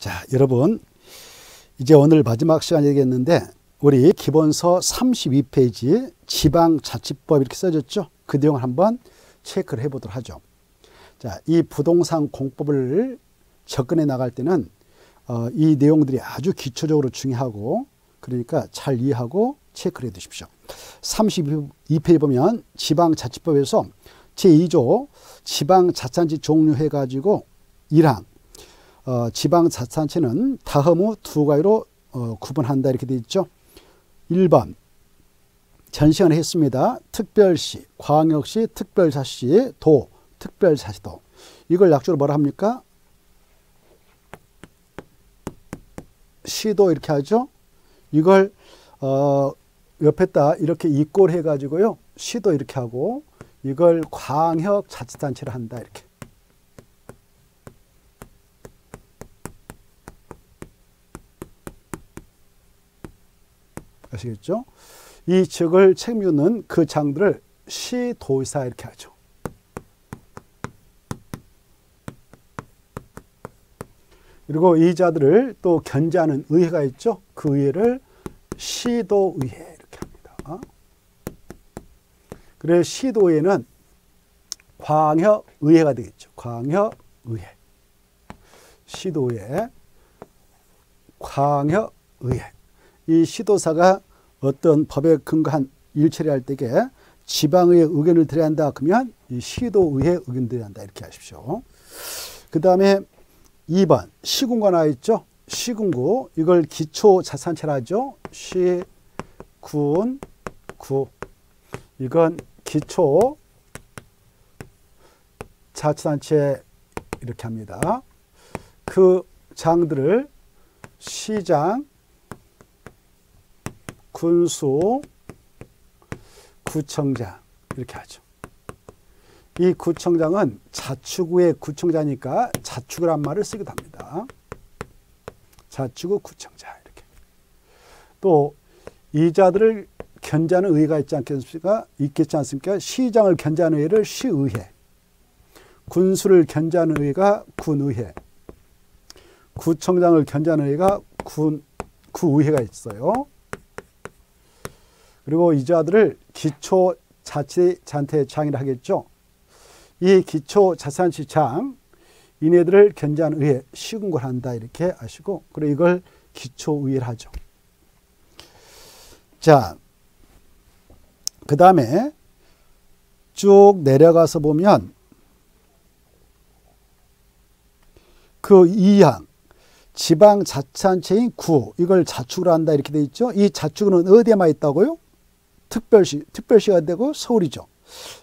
자, 여러분 이제 오늘 마지막 시간이 되겠는데 우리 기본서 32페이지 지방자치법 이렇게 써졌죠. 그 내용을 한번 체크를 해보도록 하죠. 자, 이 부동산 공법을 접근해 나갈 때는 이 내용들이 아주 기초적으로 중요하고 그러니까 잘 이해하고 체크를 해 두십시오. 32페이지 보면 지방자치법에서 제2조 지방자치단체 종류해가지고 1항 지방자치단체는 다음의 두 가지로 구분한다 이렇게 되어 있죠. 1번 전시관을 했습니다. 특별시, 광역시, 특별자치시, 도, 특별자치도. 이걸 약주로 뭐라 합니까? 시도 이렇게 하죠. 이걸 옆에다 이렇게 이꼴해 가지고요. 시도 이렇게 하고 이걸 광역자치단체를 한다 이렇게. 아시겠죠? 이 지역을 책임지는 그 장들을 시도의사 이렇게 하죠. 그리고 이 자들을 또 견제하는 의회가 있죠. 그 의회를 시도의회 이렇게 합니다. 그래서 시도의회는 광역의회가 되겠죠. 광역의회, 시도의회, 광역의회. 이 시도사가 어떤 법에 근거한 일 처리할 때에 지방의회 의견을 드려야 한다. 그러면 이 시도의회 의견을 드려야 한다. 이렇게 하십시오. 그 다음에 2번 시군구 나와 있죠. 시군구 이걸 기초자치단체라 하죠. 시군 구 이건 기초자치단체 이렇게 합니다. 그 장들을 시장, 군수, 구청장 이렇게 하죠. 이 구청장은 자치구의 구청자니까 자치구란 말을 쓰기도 합니다. 자치구 구청장 이렇게. 또 이자들을 견제하는 의회가 있지 않겠습니까? 있겠지 않습니까? 시장을 견제하는 의회를 시의회, 군수를 견제하는 의회가 군의회, 구청장을 견제하는 의회가 구의회가 있어요. 그리고 이자들을 기초자치단체장이라 하겠죠. 이 기초자치단체장 이네들을 견제하는 의회 시군구를 한다 이렇게 아시고, 그리고 이걸 기초의회를 하죠. 자, 그 다음에 쭉 내려가서 보면 그 2항 지방자치단체인 구 이걸 자치구로 한다 이렇게 돼 있죠. 이 자치구는 어디에만 있다고요? 특별시, 특별시가 되고 서울이죠.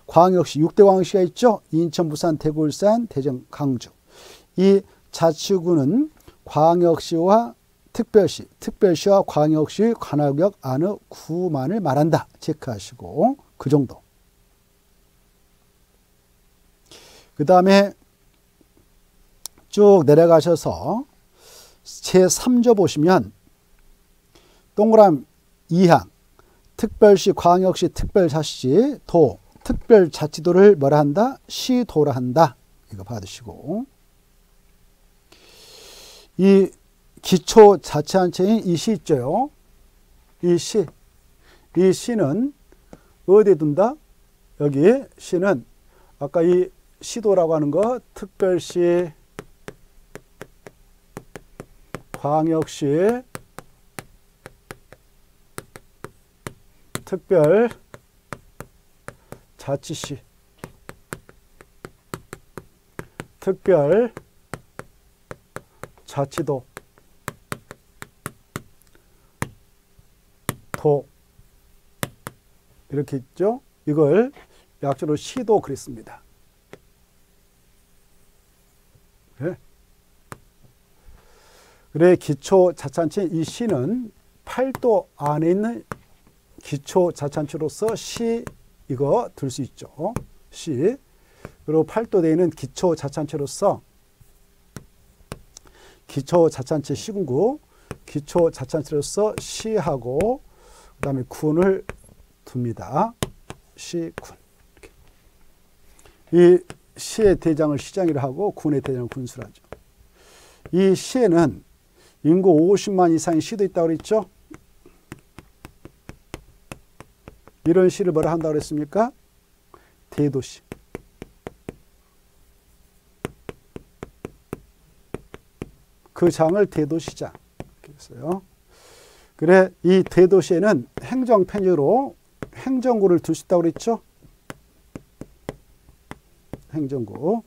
광역시, 6대 광역시가 있죠. 인천, 부산, 대구, 울산, 대전, 강주. 이 자치구는 광역시와 특별시, 특별시와 광역시, 관할구역 안의 구만을 말한다. 체크하시고 그 정도. 그 다음에 쭉 내려가셔서 제3조 보시면 동그라미 2항 특별시, 광역시, 특별자치시, 도, 특별자치도를 뭐라 한다? 시도라 한다. 이거 받으시고 이 기초자치단체인 이 시 있죠요. 이 시는 어디에 둔다? 여기 시는 아까 이 시도라고 하는 거 특별시, 광역시, 특별자치시, 특별자치도, 도 이렇게 있죠. 이걸 약자로 시도 그랬습니다. 네. 그래 기초자치단체 이 시는 8도 안에 있는 기초자치단체로서 시 이거 들 수 있죠. 시. 그리고 8도 되어 있는 기초자치단체로서 기초자치단체 시군구, 기초자치단체로서 시하고 그 다음에 군을 둡니다. 시군. 이 시의 대장을 시장이라 하고 군의 대장을 군수라 하죠. 이 시에는 인구 50만 이상이 시도 있다고 그랬죠? 이런 시를 뭐라 한다고 그랬습니까? 대도시. 그 장을 대도시장 이렇게 했어요. 그래, 이 대도시에는 행정 편의로 행정구를 둘 수 있다고 그랬죠? 행정구.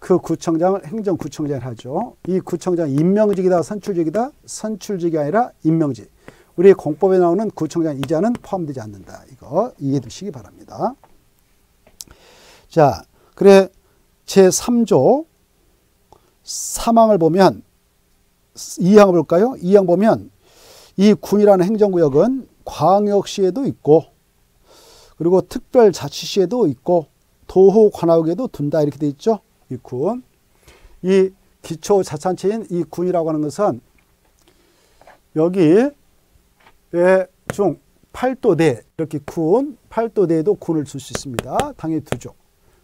그 구청장을 행정구청장을 하죠. 이 구청장 임명직이다, 선출직이다? 선출직이 아니라 임명직. 우리 공법에 나오는 구청장 이자는 포함되지 않는다. 이거 이해해 두시기 바랍니다. 자, 그래 제3조 3항을 보면 2항을 볼까요? 2항 보면 이 군이라는 행정구역은 광역시에도 있고 그리고 특별자치시에도 있고 도호 관하구에도 둔다 이렇게 돼 있죠. 이 군. 이 기초자치단체인 이 군이라고 하는 것은 여기에 중 8도대 이렇게 군 8도대에도 군을 둘 수 있습니다. 당연히 두죠.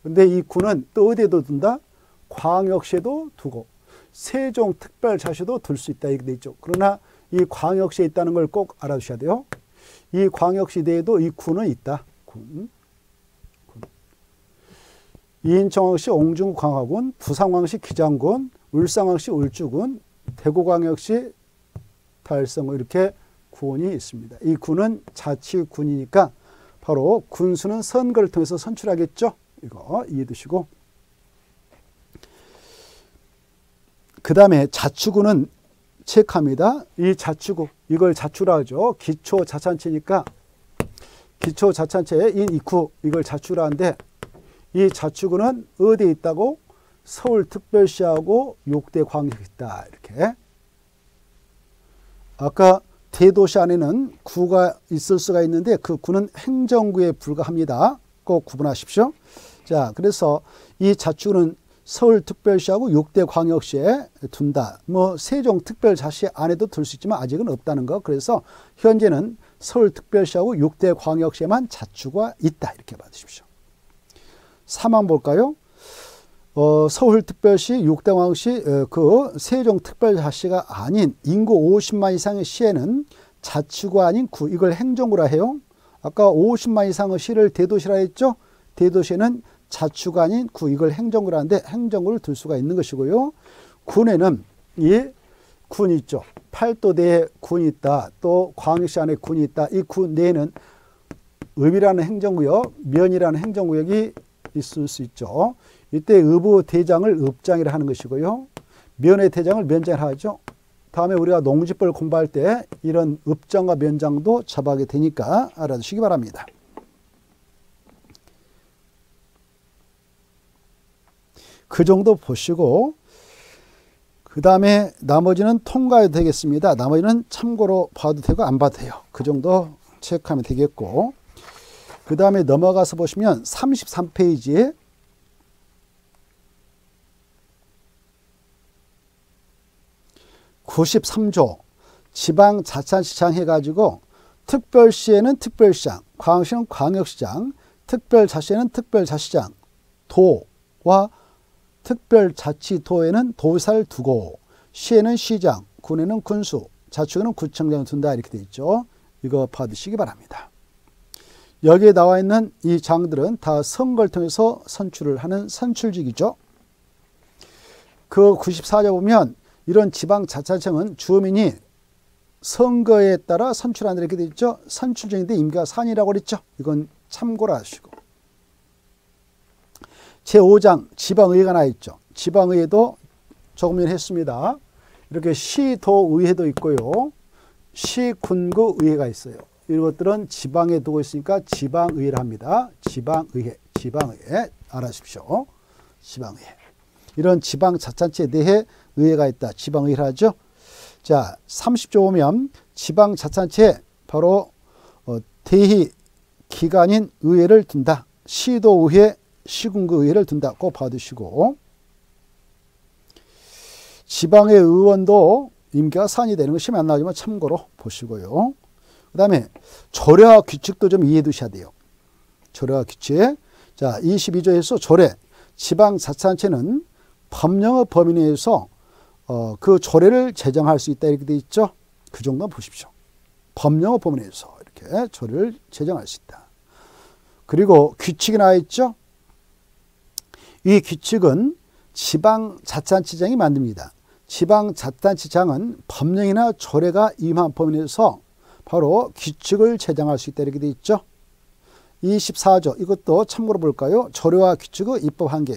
근데 이 군은 또 어디에도 둔다? 광역시에도 두고 세종특별자치도 둘 수 있다 이렇게 돼 있죠. 그러나 이 광역시에 있다는 걸 꼭 알아두셔야 돼요. 이 광역시 내에도 이 군은 있다. 군. 인천광역시 옹중광화군, 부산광역시 기장군, 울산광역시 울주군, 대구광역시 달성군 이렇게 군이 있습니다. 이 군은 자치군이니까 바로 군수는 선거를 통해서 선출하겠죠. 이거 이해해 두시고. 그 다음에 자치구는 체크합니다. 이 자치구, 이걸 자치구라 하죠. 기초자치단체니까 기초자치단체인 이 구, 이걸 자치구라 하는데 이 자치구는 어디에 있다고? 서울특별시하고 6대 광역시 있다. 이렇게. 아까 대도시 안에는 구가 있을 수가 있는데 그 구는 행정구에 불과합니다. 꼭 구분하십시오. 자, 그래서 이 자치구는 서울특별시하고 6대 광역시에 둔다. 뭐 세종특별자치 안에도 둘 수 있지만 아직은 없다는 거. 그래서 현재는 서울특별시하고 6대 광역시에만 자치구가 있다. 이렇게 받으십시오. 3항 볼까요? 서울특별시, 6대 광역시, 그 세종특별자치가 아닌 인구 50만 이상의 시에는 자치구가 아닌 구, 이걸 행정구라 해요. 아까 50만 이상의 시를 대도시라 했죠? 대도시에는 자치구가 아닌 구, 이걸 행정구라 하는데 행정구를 둘 수가 있는 것이고요. 군에는 이 군이 있죠. 8도대에 군이 있다. 또 광역시 안에 군이 있다. 이 군 내에는 읍이라는 행정구역, 면이라는 행정구역이 있을 수 있죠. 이때 읍의 대장을 읍장이라 하는 것이고요. 면의 대장을 면장이라 하죠. 다음에 우리가 농지법을 공부할 때 이런 읍장과 면장도 잡아가게 되니까 알아두시기 바랍니다. 그 정도 보시고 그 다음에 나머지는 통과해도 되겠습니다. 나머지는 참고로 봐도 되고 안 봐도 돼요. 그 정도 체크하면 되겠고 그 다음에 넘어가서 보시면 33페이지에 (93조) 지방자치단체장 해가지고 특별시에는 특별시장, 광역시는 광역시장, 특별자치에는 특별자치장, 도와 특별자치도에는 도사를 두고 시에는 시장, 군에는 군수, 자치구는 구청장을 둔다 이렇게 돼 있죠. 이거 받으시기 바랍니다. 여기에 나와 있는 이 장들은 다 선거를 통해서 선출을 하는 선출직이죠. 그 94조 보면 이런 지방자치단체장은 주민이 선거에 따라 선출한다 이렇게 돼 있죠. 선출직인데 임기가 4년이라고 그랬죠. 이건 참고로 하시고. 제5장 지방의회가 나 있죠. 지방의회도 조금 전에 했습니다. 이렇게 시도의회도 있고요. 시군구의회가 있어요. 이것들은 지방에 두고 있으니까 지방의회를 합니다. 지방의회 알아십시오. 지방의회. 이런 지방자치단체 내에 의회가 있다. 지방의회를 하죠. 자, 30조 보면 지방자치단체 바로 대의 기관인 의회를 둔다. 시도의회 시군구의회를 둔다. 꼭 봐두시고 지방의 의원도 임기가 4년이 되는 것이 안 나오지만 참고로 보시고요. 그 다음에 조례와 규칙도 좀 이해해 두셔야 돼요. 조례와 규칙. 자, 22조에서 조례 지방자치단체는 법령의 범위 내에서 그 조례를 제정할 수 있다 이렇게 돼 있죠. 그 정도만 보십시오. 법령어 법원에서 이렇게 조례를 제정할 수 있다. 그리고 규칙이 나와 있죠. 이 규칙은 지방자치단체장이 만듭니다. 지방자치단체장은 법령이나 조례가 임한 범위에서 바로 규칙을 제정할 수 있다 이렇게 돼 있죠. 24조 이것도 참고로 볼까요? 조례와 규칙의 입법 한계.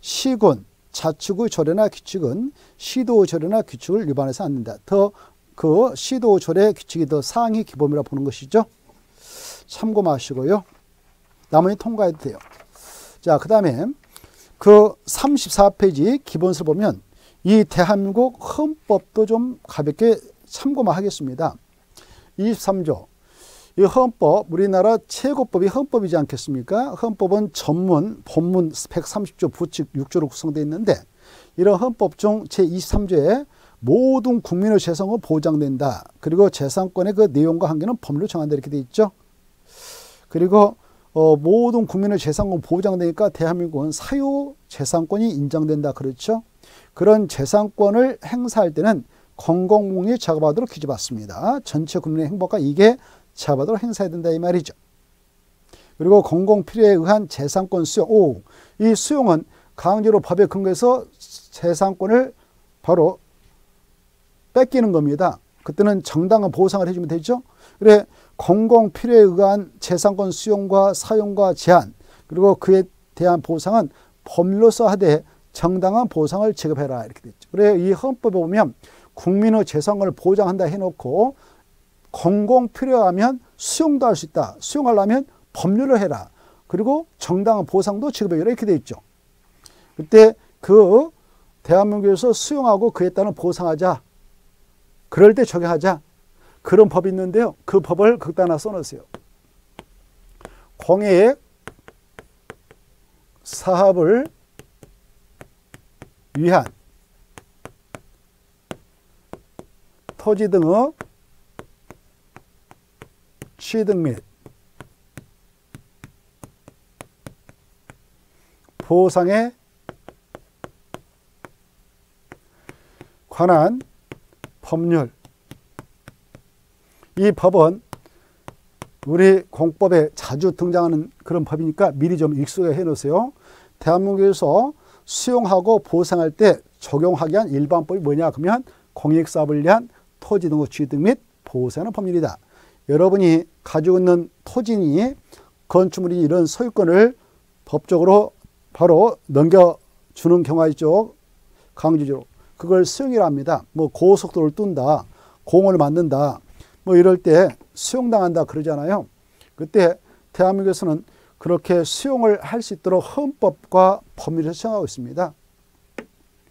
시군 자치구의 조례나 규칙은 시도의 조례나 규칙을 위반해서 안 된다. 더 그 시도 조례 규칙이 더 상위 기범이라 보는 것이죠. 참고 마시고요. 나머지 통과해도 돼요. 자, 그다음에 그 34페이지 기본서를 보면 이 대한민국 헌법도 좀 가볍게 참고만 하겠습니다. 23조. 이 헌법, 우리나라 최고법이 헌법이지 않겠습니까? 헌법은 전문, 본문 130조, 부칙 6조로 구성되어 있는데 이런 헌법 중 제23조에 모든 국민의 재산은 보장된다. 그리고 재산권의 그 내용과 한계는 법률로 정한다 이렇게 되어 있죠. 그리고 모든 국민의 재산권 보장되니까 대한민국은 사유 재산권이 인정된다. 그렇죠? 그런 재산권을 행사할 때는 공공목리 작업하도록 규제받습니다. 전체 국민의 행복과 이게 잡아도록 행사해야 된다 이 말이죠. 그리고 공공필요에 의한 재산권 수용. 이 수용은 강제로 법에 근거해서 재산권을 바로 뺏기는 겁니다. 그때는 정당한 보상을 해주면 되죠. 그래 공공필요에 의한 재산권 수용과 사용과 제한 그리고 그에 대한 보상은 법률로서 하되 정당한 보상을 지급해라 이렇게 됐죠. 그래 이 헌법에 보면 국민의 재산권을 보장한다 해놓고 공공 필요하면 수용도 할 수 있다. 수용하려면 법률을 해라. 그리고 정당한 보상도 지급해라. 이렇게 되어 있죠. 그때 그 대한민국에서 수용하고 그에 따른 보상하자. 그럴 때 적용하자. 그런 법이 있는데요. 그 법을 거기다 하나 써놓으세요. 공해액 사업을 위한 토지 등의 취득 및 보상에 관한 법률. 이 법은 우리 공법에 자주 등장하는 그런 법이니까 미리 좀 익숙해 놓으세요. 대한민국에서 수용하고 보상할 때 적용하기 한 일반법이 뭐냐 그러면 공익사업을 위한 토지 등의 취득 및 보상의 법률이다. 여러분이 가지고 있는 토지니 건축물이 이런 소유권을 법적으로 바로 넘겨주는 경우가 있죠. 강제적으로. 그걸 수용이라 합니다. 뭐 고속도로를 뚫는다. 공원을 만든다. 뭐 이럴 때 수용당한다 그러잖아요. 그때 대한민국에서는 그렇게 수용을 할 수 있도록 헌법과 법률에서 정하고 있습니다.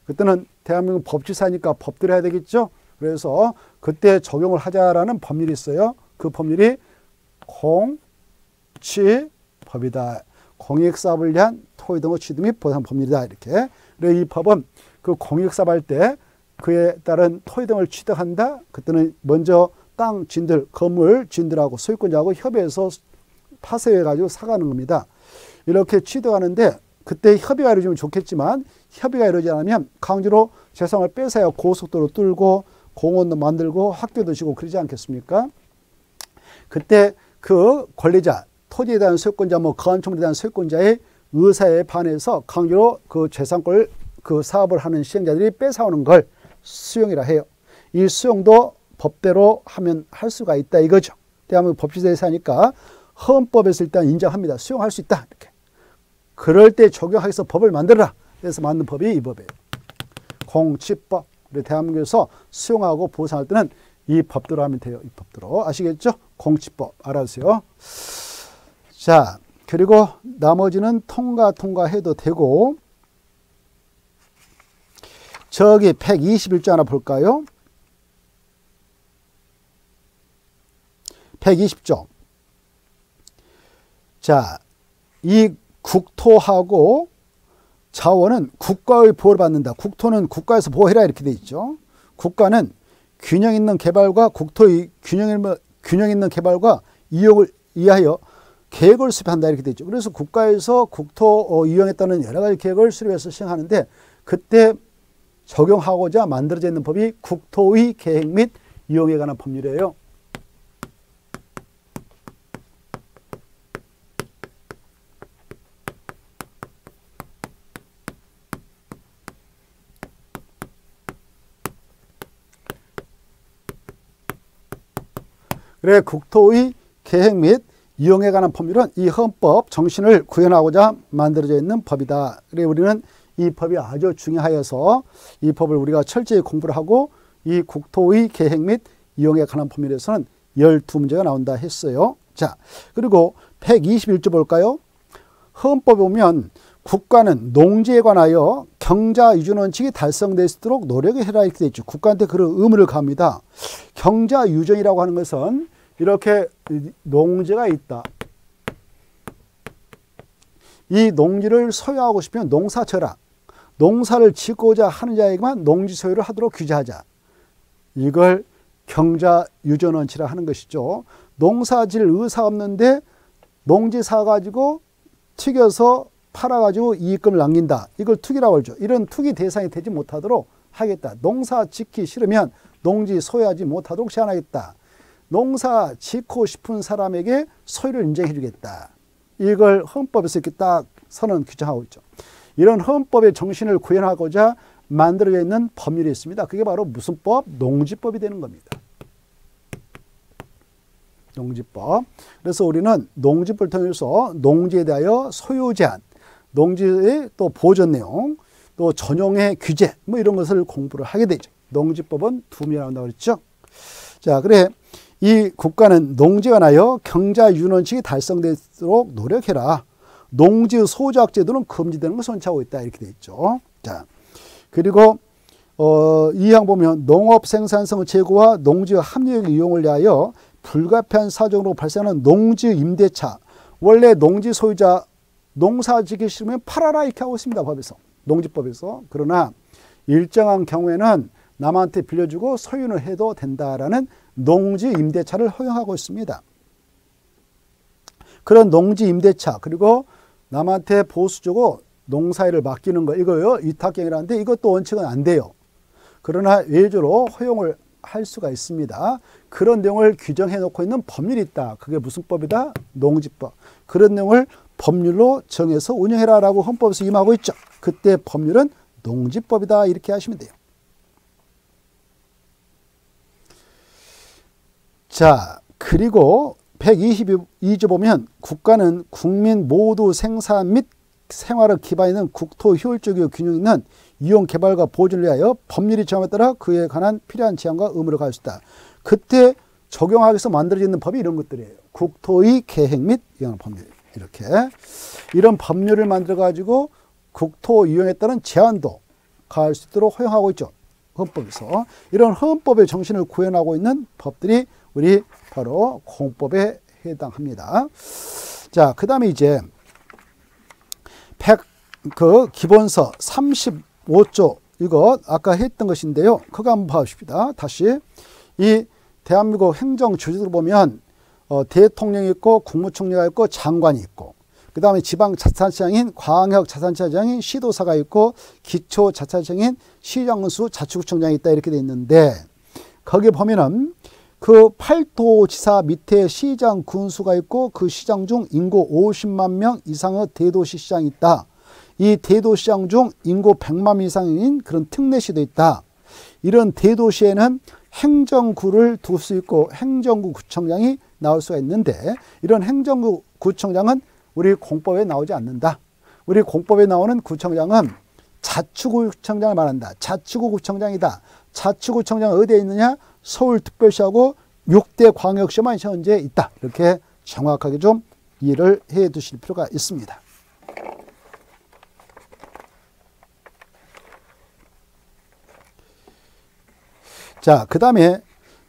그때는 대한민국 법치사니까 법대로 해야 되겠죠. 그래서 그때 적용을 하자라는 법률이 있어요. 그 법률이 공취법이다. 공익사업을 위한 토지 등의 취득 및 보상 법률이다. 이렇게. 그래서 이 법은 그 공익사업할 때 그에 따른 토지 등을 취득한다. 그때는 먼저 땅 주인들, 건물 주인들하고 소유권자하고 협의해서 파쇄해가지고 사가는 겁니다. 이렇게 취득하는데 그때 협의가 이루어지면 좋겠지만 협의가 이루어지지 않으면 강제로 재산을 뺏어야 고속도로 뚫고 공원도 만들고 학교도 지고 그러지 않겠습니까? 그때 그 권리자, 토지에 대한 소유권자, 뭐 건축물에 대한 소유권자의 의사에 반해서 강제로 그 재산권을 그 사업을 하는 시행자들이 뺏어오는 걸 수용이라 해요. 이 수용도 법대로 하면 할 수가 있다 이거죠. 대한민국 법치사에 사니까 헌법에서 일단 인정합니다. 수용할 수 있다. 이렇게. 그럴 때 적용하기 위해서 법을 만들어라. 그래서 만든 법이 이 법이에요. 공취법. 대한민국에서 수용하고 보상할 때는 이 법대로 하면 돼요. 이 법대로. 아시겠죠? 공치법 알아주세요. 자, 그리고 나머지는 통과해도 되고 저기 121조 하나 볼까요? 120조. 자, 이 국토하고 자원은 국가의 보호를 받는다. 국토는 국가에서 보호해라 이렇게 돼 있죠. 국가는 균형 있는 개발과 국토의 균형 있는 개발과 이용을 이하여 계획을 수립한다 이렇게 되죠. 그래서 국가에서 국토 이용에 따른 여러 가지 계획을 수립해서 시행하는데 그때 적용하고자 만들어져 있는 법이 국토의 계획 및 이용에 관한 법률이에요. 그래, 국토의 계획 및 이용에 관한 법률은 이 헌법 정신을 구현하고자 만들어져 있는 법이다. 그래, 우리는 이 법이 아주 중요하여서 이 법을 우리가 철저히 공부를 하고 이 국토의 계획 및 이용에 관한 법률에서는 12문제가 나온다 했어요. 자, 그리고 121조 볼까요? 헌법에 보면 국가는 농지에 관하여 경자 유전 원칙이 달성될 수 있도록 노력을 해라 이렇게 되어 있죠. 국가한테 그런 의무를 갑니다. 경자 유전이라고 하는 것은 이렇게 농지가 있다. 이 농지를 소유하고 싶으면 농사 쳐라. 농사를 짓고자 하는 자에게만 농지 소유를 하도록 규제하자. 이걸 경자 유전 원칙이라 하는 것이죠. 농사 질 의사 없는데 농지 사가지고 튀겨서 팔아가지고 이익금을 남긴다. 이걸 투기라고 하죠. 이런 투기 대상이 되지 못하도록 하겠다. 농사 짓기 싫으면 농지 소유하지 못하도록 제한하겠다. 농사 짓고 싶은 사람에게 소유를 인정해 주겠다. 이걸 헌법에서 이렇게 딱 선언 규정하고 있죠. 이런 헌법의 정신을 구현하고자 만들어져 있는 법률이 있습니다. 그게 바로 무슨 법? 농지법이 되는 겁니다. 농지법. 그래서 우리는 농지법을 통해서 농지에 대하여 소유 제한, 농지의 또 보존 내용, 또 전용의 규제 뭐 이런 것을 공부를 하게 되죠. 농지법은 2문제 나온다고 그랬죠. 자, 그래 이 국가는 농지에 관하여 경자 유전원칙이 달성되도록 노력해라. 농지 소작 제도는 금지되는 것을 선처하고 있다 이렇게 되어 있죠. 자, 그리고 이 항 보면 농업 생산성 제고와 농지 합리적 이용을 위하여 불가피한 사정으로 발생하는 농지 임대차, 원래 농지 소유자 농사 짓기 싫으면 팔아라 이렇게 하고 있습니다. 법에서, 농지법에서. 그러나 일정한 경우에는 남한테 빌려주고 소유를 해도 된다라는 농지 임대차를 허용하고 있습니다. 그런 농지 임대차, 그리고 남한테 보수 주고 농사일을 맡기는 거, 이거요 위탁경이라는데 이것도 원칙은 안 돼요. 그러나 외주로 허용을 할 수가 있습니다. 그런 내용을 규정해 놓고 있는 법률이 있다. 그게 무슨 법이다? 농지법. 그런 내용을 법률로 정해서 운영해라 라고 헌법에서 임하고 있죠. 그때 법률은 농지법이다 이렇게 하시면 돼요. 자, 그리고 122조 보면 국가는 국민 모두 생산 및 생활을 기반에는 국토 효율적이고 균형 있는 이용 개발과 보존을 위하여 법률이 정함에 따라 그에 관한 필요한 제한과 의무를 가할 수 있다. 그때 적용하기 위해서 만들어지는 법이 이런 것들이에요. 국토의 계획 및 이용 법률. 이렇게 이런 법률을 만들어 가지고 국토 이용에 따른 제한도 가할 수 있도록 허용하고 있죠. 헌법에서. 이런 헌법의 정신을 구현하고 있는 법들이 우리 바로 공법에 해당합니다. 자, 그 다음에 이제 기본서 35조, 이거 아까 했던 것인데요. 그거 한번 봐봅시다. 다시 이 대한민국 행정 주제로 보면 대통령이 있고 국무총리가 있고 장관이 있고 그 다음에 지방자치단체장인 광역자치단체장인 시도사가 있고 기초자치단체장인 시정수 자치구청장이 있다 이렇게 돼 있는데 거기에 보면은 그 8도지사 밑에 시장 군수가 있고 그 시장 중 인구 50만 명 이상의 대도시 시장이 있다. 이 대도시장 중 인구 100만 명 이상인 그런 특례시도 있다. 이런 대도시에는 행정구를 둘 수 있고 행정구 구청장이 나올 수가 있는데 이런 행정구 구청장은 우리 공법에 나오지 않는다. 우리 공법에 나오는 구청장은 자치구청장을 말한다. 자치구구청장이다. 자치구청장은 어디에 있느냐? 서울특별시하고 6대 광역시만 현재 있다. 이렇게 정확하게 좀 이해를 해 두실 필요가 있습니다. 자, 그 다음에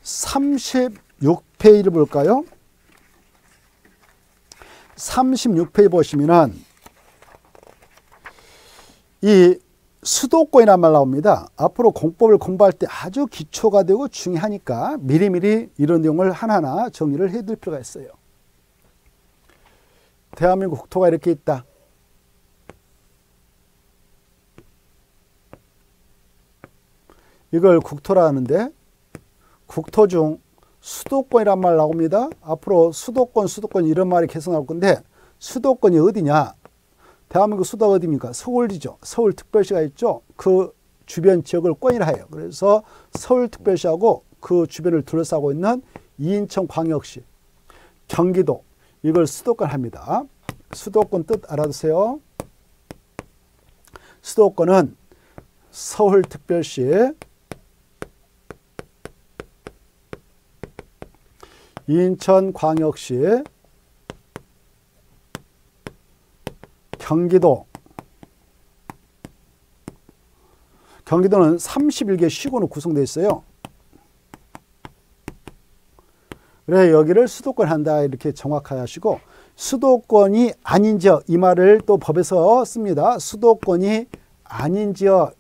36페이지를 볼까요? 36페이지 보시면은 이 수도권이란 말 나옵니다. 앞으로 공법을 공부할 때 아주 기초가 되고 중요하니까 미리미리 이런 내용을 하나하나 정리를 해둘 필요가 있어요. 대한민국 국토가 이렇게 있다. 이걸 국토라 하는데 국토 중 수도권이란 말 나옵니다. 앞으로 수도권 이런 말이 계속 나올 건데 수도권이 어디냐? 대한민국 수도가 어디입니까? 서울이죠. 서울특별시가 있죠. 그 주변 지역을 권이라 해요. 그래서 서울특별시하고 그 주변을 둘러싸고 있는 인천광역시, 경기도, 이걸 수도권 합니다. 수도권 뜻 알아두세요. 수도권은 서울특별시, 인천광역시, 경기도는 31개 시군으로 구성되어 있어요. 그래서 여기를 수도권 한다 이렇게 정확하게 하시고, 수도권이 아닌 지역, 이 말을 또 법에서 씁니다. 수도권이 아닌 지역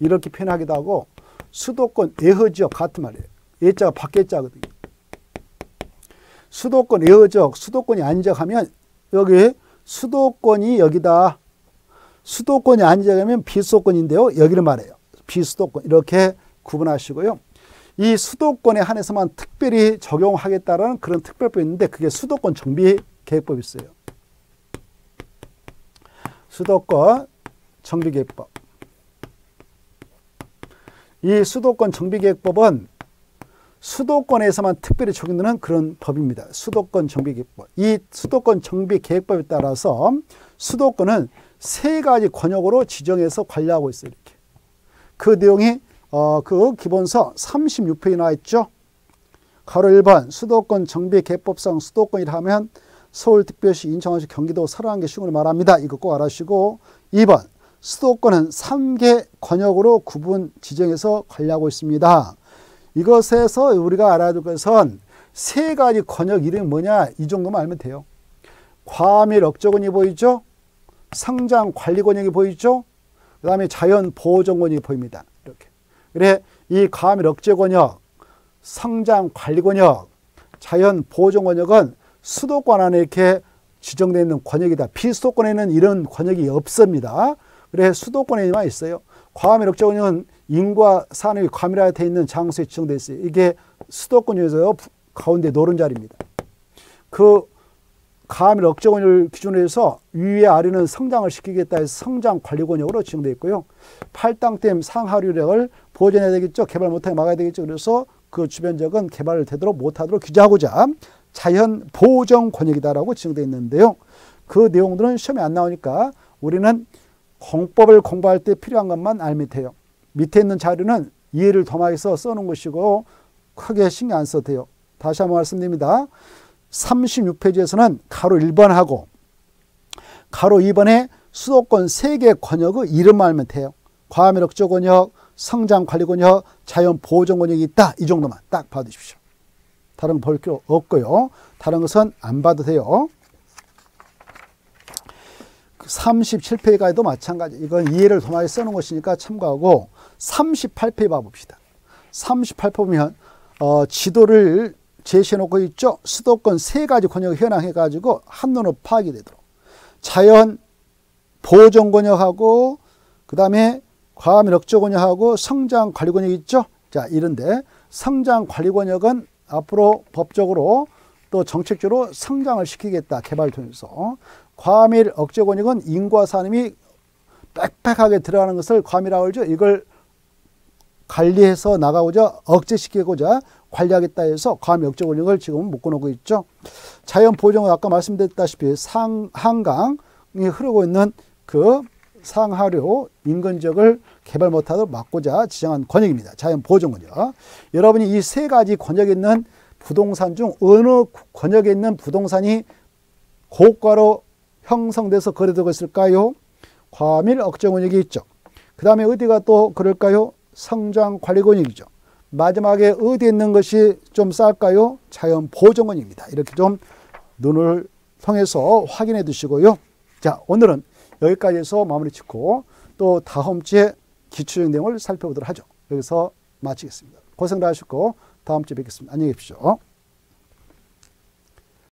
이렇게 표현하기도 하고, 수도권 예허지역 같은 말이에요. 예자가 밖에 자거든요. 수도권 예허지역, 수도권이 아닌 지역 하면 여기 수도권이 여기다. 수도권이 아닌 지역이면 비수도권인데요. 여기를 말해요. 비수도권 이렇게 구분하시고요. 이 수도권에 한해서만 특별히 적용하겠다라는 그런 특별법이 있는데 그게 수도권 정비 계획법이 있어요. 수도권 정비 계획법. 이 수도권 정비 계획법은 수도권에서만 특별히 적용되는 그런 법입니다. 수도권 정비 계획법. 이 수도권 정비 계획법에 따라서 수도권은 세 가지 권역으로 지정해서 관리하고 있어요. 이렇게. 그 내용이 그 기본서 36페이지 나와 있죠. 가로 1번 수도권 정비 계획법상 수도권이라 하면 서울특별시, 인천시, 경기도 31개 시군을 말합니다. 이거 꼭 알아주시고, 2번 수도권은 3개 권역으로 구분 지정해서 관리하고 있습니다. 이것에서 우리가 알아야 될 것은 세 가지 권역 이름이 뭐냐, 이 정도만 알면 돼요. 과밀 억제권이 보이죠? 상장 관리 권역이 보이죠? 그 다음에 자연 보호전 권역이 보입니다. 이렇게. 그래, 이 과밀 억제 권역, 상장 관리 권역, 자연 보호전 권역은 수도권 안에 이렇게 지정되어 있는 권역이다. 비수도권에는 이런 권역이 없습니다. 그래, 수도권에만 있어요. 과밀 억제 권역은 인구와 산업이 과밀화되어 있는 장소에 지정되어 있어요. 이게 수도권 중에서 가운데 노른 자리입니다. 그 과밀 억제 권역을 기준으로 해서 위에 아래는 성장을 시키겠다 해서 성장 관리 권역으로 지정되어 있고요. 팔당댐 상하류력을 보존해야 되겠죠. 개발 못하게 막아야 되겠죠. 그래서 그 주변 지역은 개발을 되도록 못하도록 규제하고자 자연 보호전 권역이다라고 지정되어 있는데요. 그 내용들은 시험에 안 나오니까 우리는 공법을 공부할 때 필요한 것만 알면 돼요. 밑에 있는 자료는 이해를 도맡아서 써놓은 것이고 크게 신경 안 써도 돼요. 다시 한번 말씀드립니다. 36페이지에서는 가로 1번하고 가로 2번에 수도권 3개 권역의 이름만 알면 돼요. 과밀 억제 권역, 성장 관리 권역, 자연 보호전 권역이 있다. 이 정도만 딱 봐두십시오. 다른 볼 필요 없고요. 다른 것은 안 봐도 돼요. 37페이지도 마찬가지. 이건 이해를 도맡아서 써놓은 것이니까 참고하고, 38페이지 봐봅시다. 38페이지 보면 지도를 제시해놓고 있죠. 수도권 3가지 권역을 현황해가지고 한눈으로 파악이 되도록. 자연 보호전 권역하고 그 다음에 과밀 억제 권역하고 성장 관리 권역이 있죠. 자, 이런데 성장 관리 권역은 앞으로 법적으로 또 정책적으로 성장을 시키겠다. 개발 통해서. 과밀 억제 권역은 인구와 산업이 빽빽하게 들어가는 것을 과밀이라고 하죠. 이걸 관리해서 나가고자, 억제시키고자 관리하겠다 해서 과밀 억제 권역을 지금 묶어놓고 있죠. 자연 보존은 아까 말씀드렸다시피 한강이 흐르고 있는 그 상하류 인근 지역을 개발 못하도록 막고자 지정한 권역입니다. 자연 보존 권역. 여러분이 이 세 가지 권역에 있는 부동산 중 어느 권역에 있는 부동산이 고가로 형성돼서 거래되고 있을까요? 과밀 억제 권역이 있죠. 그 다음에 어디가 또 그럴까요? 성장 관리 권역이죠. 마지막에 어디 있는 것이 좀 쌀까요? 자연 보존 권역입니다. 이렇게 좀 눈을 통해서 확인해 두시고요. 자, 오늘은 여기까지 해서 마무리 짓고 또 다음 주에 기초적인 내용을 살펴보도록 하죠. 여기서 마치겠습니다. 고생들 하셨고 다음 주에 뵙겠습니다. 안녕히 계십시오.